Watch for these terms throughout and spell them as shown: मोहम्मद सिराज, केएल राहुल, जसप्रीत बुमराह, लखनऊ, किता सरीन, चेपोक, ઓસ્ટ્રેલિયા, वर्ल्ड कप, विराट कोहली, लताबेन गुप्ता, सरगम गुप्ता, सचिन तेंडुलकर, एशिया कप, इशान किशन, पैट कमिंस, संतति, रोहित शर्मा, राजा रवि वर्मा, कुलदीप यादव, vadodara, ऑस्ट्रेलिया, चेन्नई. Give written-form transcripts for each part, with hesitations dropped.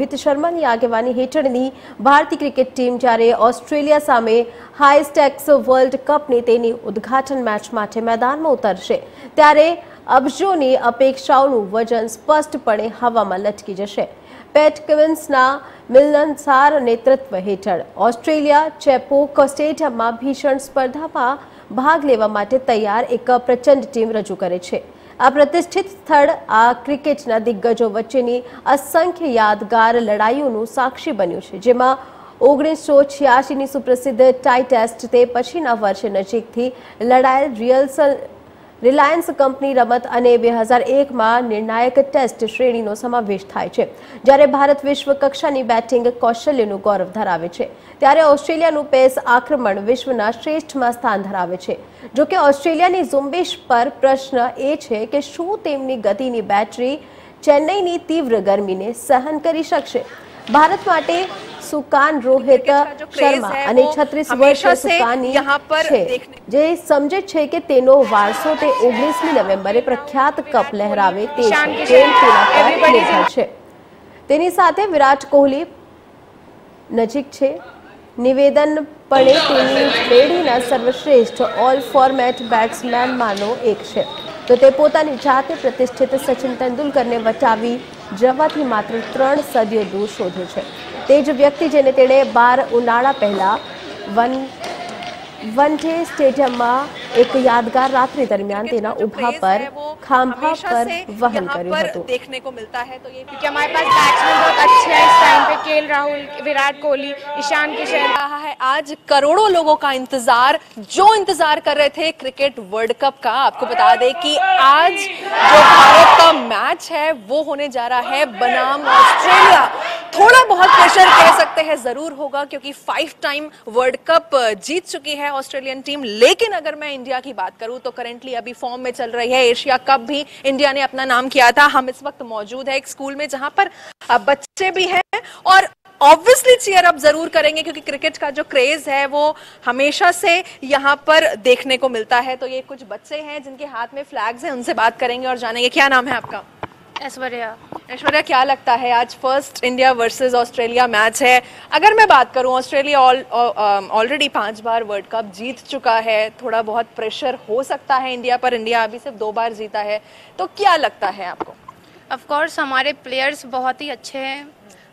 रोहित शर्मा ની આગેવાની હેઠળની ભારતીય ક્રિકેટ ટીમ જ્યારે ઓસ્ટ્રેલિયા સામે હાઈ સ્ટેક્સ વર્લ્ડ કપની તેની ઉદ્ઘાટન મેચ માટે મેદાનમાં ઉતરશે ત્યારે અબજોની અપેક્ષાઓનું વજન સ્પષ્ટપણે હવામાં લટકી જશે। पैट कमिंस मिलनसार नेतृत्व हेठळ ऑस्ट्रेलिया चेपोक स्टेडियम में भीषण स्पर्धा में भाग लेवा माटे तैयार एक प्रचंड टीम रजू करे छे। आ प्रतिष्ठित स्थल आ क्रिकेटना दिग्गजों वच्चेनी असंख्य यादगार लड़ाईओनुं साक्षी बन्युं छे, जेमां 1986 सुप्रसिद्ध टाई टेस्ट ते पछीना वर्षे नजीकथी लड़ायेल रिलायंस कंपनी रमत अने 2001 में निर्णायक टेस्ट श्रेणीनो समावेश थाय छे। ज्यारे भारत विश्व कक्षानी बेटिंग कौशल्यनु गौरव धरावे छे त्यारे ऑस्ट्रेलियानु पेस आक्रमण विश्वना श्रेष्ठ में स्थान धरावे छे। जो के ऑस्ट्रेलियानी झुंबेश पर प्रश्न ए छे के शुं तेमनी गतिनी बेटरी चेन्नईनी तीव्र गर्मीने सहन करी शकशे। भारत माटे सुकान रोहित शर्मा अने 36 वर्षीय सुकानी छे जे समझे छे के तेनो वारसो ते 19 नवेम्बरे प्रख्यात कप लहरावे ते तेना छे। तेनी साथे विराट कोहली नजीक छे। निवेदन पड़े तेनी पेढ़ीना सर्वश्रेष्ठ ऑल फॉर्मेट बेट्समेन मानो एक छे। तो ते पोतानी जाते प्रतिष्ठित सचिन तेंडुलकर ने बचावी जवाथी मात्र 3 सदियों दूर शोधे छे। तेज व्यक्ति जेने तेणे 12 उनाळा पहला वनडे स्टेडियम में एक यादगार रात्रि दरमियान तेना उभा पर खांभा पर वहन कर्यो हतो देखने को मिलता है। तो ये क्योंकि हमारे पास बैट्समैन बहुत अच्छे हैं इस टाइम पे, केएल राहुल, विराट कोहली, ईशान किशन रहा है। आज करोड़ों लोगों का इंतजार जो इंतजार कर रहे थे क्रिकेट वर्ल्ड कप का, आपको बता दें कि आज जो भारत का मैच है वो होने जा रहा है बनाम ऑस्ट्रेलिया। थोड़ा बहुत प्रेशर कह सकते हैं जरूर होगा क्योंकि 5 टाइम वर्ल्ड कप जीत चुकी है ऑस्ट्रेलियन टीम, लेकिन अगर मैं इंडिया की बात करूं तो करेंटली अभी फॉर्म में चल रही है। एशिया कप भी इंडिया ने अपना नाम किया था। हम इस वक्त मौजूद है एक स्कूल में जहां पर बच्चे भी हैं और ऑब्वियसली चीयर अप जरूर करेंगे क्योंकि क्रिकेट का जो क्रेज है वो हमेशा से यहाँ पर देखने को मिलता है। तो ये कुछ बच्चे हैं जिनके हाथ में फ्लैग्स हैं, उनसे बात करेंगे और जानेंगे। क्या नाम है आपका? ऐश्वर्या, क्या लगता है आज first India versus ऑस्ट्रेलिया match है? अगर मैं बात करूं, ऑस्ट्रेलिया ऑलरेडी 5 बार वर्ल्ड कप जीत चुका है, थोड़ा बहुत प्रेशर हो सकता है इंडिया पर। इंडिया अभी सिर्फ 2 बार जीता है, तो क्या लगता है आपको? ऑफ कोर्स हमारे प्लेयर्स बहुत ही अच्छे हैं,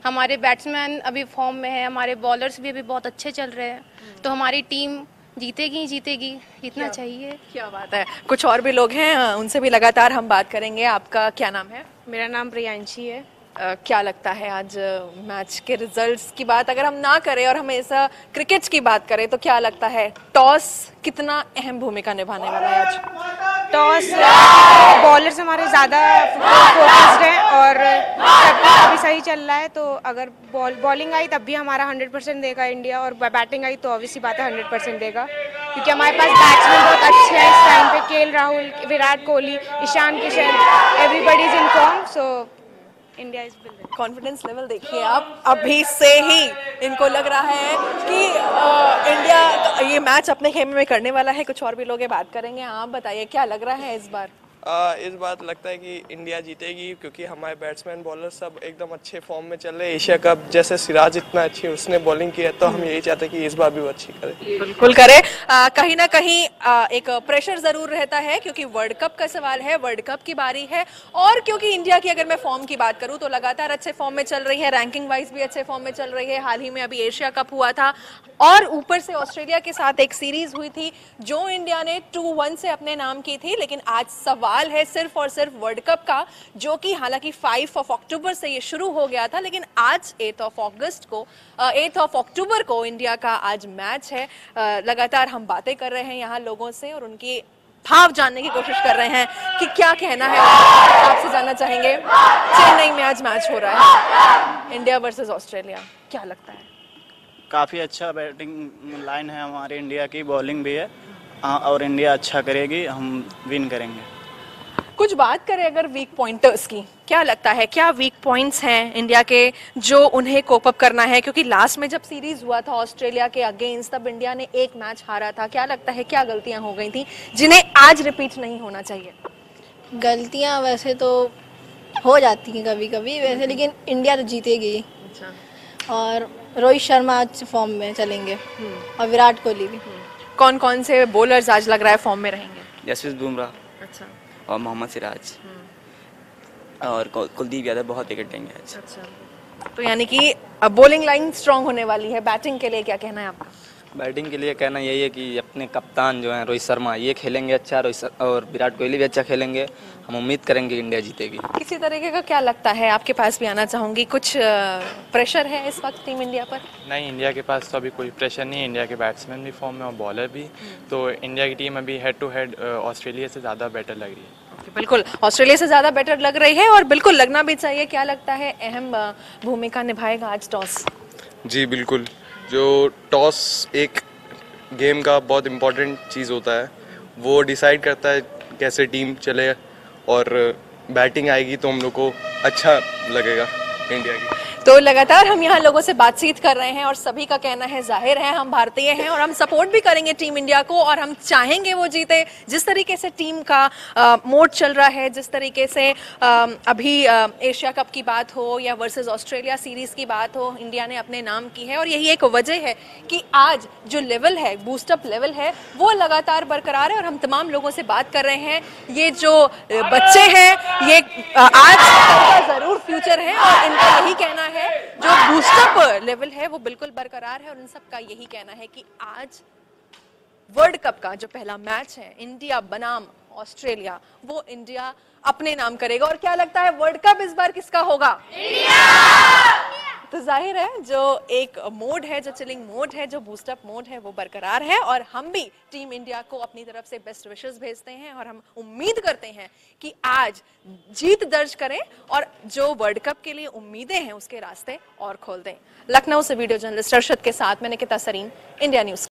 हमारे बैट्समैन अभी फॉर्म में है, हमारे बॉलर्स भी अभी बहुत अच्छे चल रहे हैं, तो हमारी टीम जीतेगी, जितना चाहिए। क्या बात है। कुछ और भी लोग हैं, उनसे भी लगातार हम बात करेंगे। आपका क्या नाम है? मेरा नाम प्रियांशी है। क्या लगता है आज मैच के रिजल्ट्स की बात अगर हम ना करें और हम ऐसा क्रिकेट की बात करें तो क्या लगता है टॉस कितना अहम भूमिका निभाने वाला है आज? टॉस बॉलर्स हमारे ज़्यादा फोकस्ड हैं और अभी सही चल रहा है, तो अगर बॉलिंग आई तब भी हमारा 100% देगा इंडिया, और बैटिंग आई तो ऑब्वियसली बात है 100% देगा क्योंकि हमारे पास बैट्समैन बहुत अच्छे हैं इस टाइम पे। केएल राहुल, विराट कोहली, Ishan Kishan, everybody is in form, so India is building. Confidence level देखिए आप, अभी से ही इनको लग रहा है कि इंडिया तो ये मैच अपने खेमे में करने वाला है। कुछ और भी लोग बात करेंगे। आप बताइए, क्या लग रहा है इस बार? इस बार लगता है कि इंडिया जीतेगी क्योंकि हमारे बैट्समैन बॉलर सब एकदम अच्छे फॉर्म में चल रहे हैं। एशिया कप जैसे सिराज इतना अच्छी उसने बॉलिंग की है, तो हम यही चाहते हैं कि इस बार भी वो अच्छी करे, बिल्कुल करे। कहीं ना कहीं एक प्रेशर जरूर रहता है क्योंकि वर्ल्ड कप का सवाल है, वर्ल्ड कप की बारी है, और क्योंकि इंडिया की अगर मैं फॉर्म की बात करूँ तो लगातार अच्छे फॉर्म में चल रही है, रैंकिंग वाइज भी अच्छे फॉर्म में चल रही है। हाल ही में अभी एशिया कप हुआ था और ऊपर से ऑस्ट्रेलिया के साथ एक सीरीज हुई थी जो इंडिया ने 2-1 से अपने नाम की थी। लेकिन आज सवाल है सिर्फ और सिर्फ वर्ल्ड कप का, जो कि हालांकि 5 ऑफ अक्टूबर से ये शुरू हो गया था, लेकिन आज 8 ऑफ अक्टूबर को इंडिया का आज मैच है। लगातार हम बातें कर रहे हैं यहाँ लोगों से और उनकी भाव जानने की कोशिश कर रहे हैं कि क्या कहना है। आपसे जानना चाहेंगे, चेन्नई में आज मैच हो रहा है इंडिया वर्सेज ऑस्ट्रेलिया, क्या लगता है? काफी अच्छा बैटिंग लाइन है हमारे इंडिया की, बॉलिंग भी है और इंडिया अच्छा करेगी, हम विन करेंगे। कुछ बात करें अगर वीक पॉइंटर्स की, क्या लगता है क्या वीक पॉइंट्स हैं इंडिया के जो उन्हें कोप अप करना है? क्योंकि लास्ट में जब सीरीज हुआ था ऑस्ट्रेलिया के अगेंस्ट तब इंडिया ने 1 मैच हारा था। क्या लगता है क्या गलतियां हो गई थी जिन्हें आज रिपीट नहीं होना चाहिए? गलतियां वैसे तो हो जाती हैं कभी कभी वैसे, लेकिन इंडिया तो जीतेगी। अच्छा। और रोहित शर्मा आज फॉर्म में चलेंगे और विराट कोहली भी। कौन कौन से बॉलर्स आज लग रहा है फॉर्म में रहेंगे? जसप्रीत बुमराह। अच्छा। और मोहम्मद सिराज और कुलदीप यादव बहुत विकेट लेंगे आज। अच्छा। तो यानी कि बॉलिंग लाइन स्ट्रांग होने वाली है। बैटिंग के लिए क्या कहना है आपका? बैटिंग के लिए कहना यही है कि अपने कप्तान जो हैं रोहित शर्मा ये खेलेंगे अच्छा, रोहित और विराट कोहली भी अच्छा खेलेंगे। हम उम्मीद करेंगे इंडिया जीतेगी। किसी तरीके का क्या लगता है आपके पास भी आना चाहूँगी, कुछ प्रेशर है इस वक्त टीम इंडिया पर? नहीं, इंडिया के पास तो अभी कोई प्रेशर नहीं है। इंडिया के बैट्समैन भी फॉर्म में और बॉलर भी, तो इंडिया की टीम अभी हेड टू हेड ऑस्ट्रेलिया से ज़्यादा बेटर लग रही है। बिल्कुल, ऑस्ट्रेलिया से ज़्यादा बेटर लग रही है और बिल्कुल लगना भी चाहिए। क्या लगता है अहम भूमिका निभाएगा आज टॉस? जी बिल्कुल, जो टॉस एक गेम का बहुत इम्पोर्टेंट चीज़ होता है, वो डिसाइड करता है कैसे टीम चले और बैटिंग आएगी तो हम लोग को अच्छा लगेगा इंडिया की। तो लगातार हम यहाँ लोगों से बातचीत कर रहे हैं और सभी का कहना है, जाहिर है हम भारतीय हैं और हम सपोर्ट भी करेंगे टीम इंडिया को और हम चाहेंगे वो जीते। जिस तरीके से टीम का मोड चल रहा है, जिस तरीके से अभी एशिया कप की बात हो या वर्सेस ऑस्ट्रेलिया सीरीज की बात हो, इंडिया ने अपने नाम की है और यही एक वजह है कि आज जो लेवल है, बूस्टअप लेवल है, वो लगातार बरकरार है। और हम तमाम लोगों से बात कर रहे हैं, ये जो बच्चे हैं ये आज का जरूर फ्यूचर है और इनका यही कहना है जो बूस्टअप लेवल है वो बिल्कुल बरकरार है। और इन सबका यही कहना है कि आज वर्ल्ड कप का जो पहला मैच है इंडिया बनाम ऑस्ट्रेलिया, वो इंडिया अपने नाम करेगा। और क्या लगता है वर्ल्ड कप इस बार किसका होगा? इंडिया। तो जाहिर है जो एक मोड है, जो चिलिंग मोड है, जो बूस्टअप मोड है, वो बरकरार है। और हम भी टीम इंडिया को अपनी तरफ से बेस्ट विशेस भेजते हैं और हम उम्मीद करते हैं कि आज जीत दर्ज करें और जो वर्ल्ड कप के लिए उम्मीदें हैं उसके रास्ते और खोल दें। लखनऊ से वीडियो जर्नलिस्ट अरशद के साथ मैंने किता सरीन, इंडिया न्यूज़।